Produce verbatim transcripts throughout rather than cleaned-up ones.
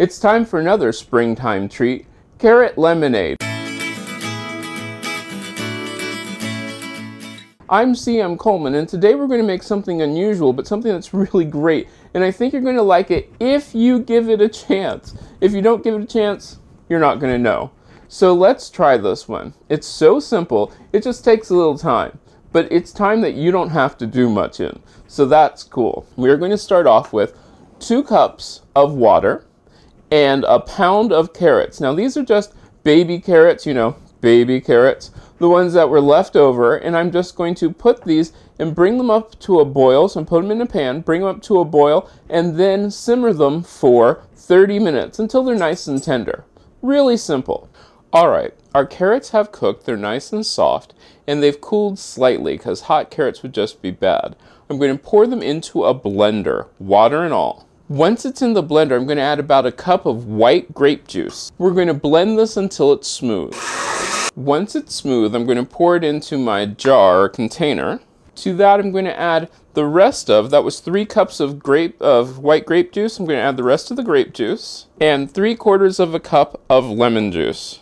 It's time for another springtime treat, carrot lemonade. I'm C M Coleman, and today we're going to make something unusual, but something that's really great. And I think you're going to like it if you give it a chance. If you don't give it a chance, you're not going to know. So let's try this one. It's so simple, it just takes a little time. But it's time that you don't have to do much in. So that's cool. We're going to start off with two cups of water and a pound of carrots. Now these are just baby carrots, you know, baby carrots, the ones that were left over, and I'm just going to put these and bring them up to a boil. So I put them in a pan, bring them up to a boil, and then simmer them for thirty minutes until they're nice and tender. Really simple. Alright, our carrots have cooked, they're nice and soft, and they've cooled slightly because hot carrots would just be bad. I'm going to pour them into a blender, water and all. Once it's in the blender, I'm going to add about a cup of white grape juice. We're going to blend this until it's smooth. Once it's smooth, I'm going to pour it into my jar or container. To that, I'm going to add the rest of, that was three cups of grape of white grape juice. I'm going to add the rest of the grape juice and three quarters of a cup of lemon juice.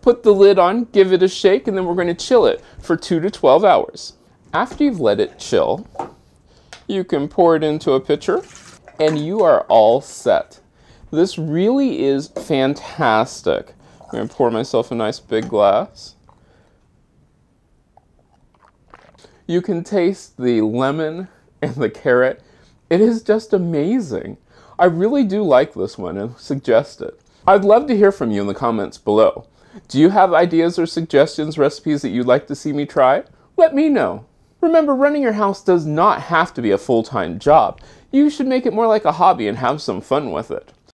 Put the lid on, give it a shake, and then we're going to chill it for two to twelve hours. After you've let it chill, you can pour it into a pitcher. And you are all set. This really is fantastic. I'm going to pour myself a nice big glass. You can taste the lemon and the carrot. It is just amazing. I really do like this one and suggest it. I'd love to hear from you in the comments below. Do you have ideas or suggestions, recipes that you'd like to see me try? Let me know. Remember, running your house does not have to be a full-time job. You should make it more like a hobby and have some fun with it.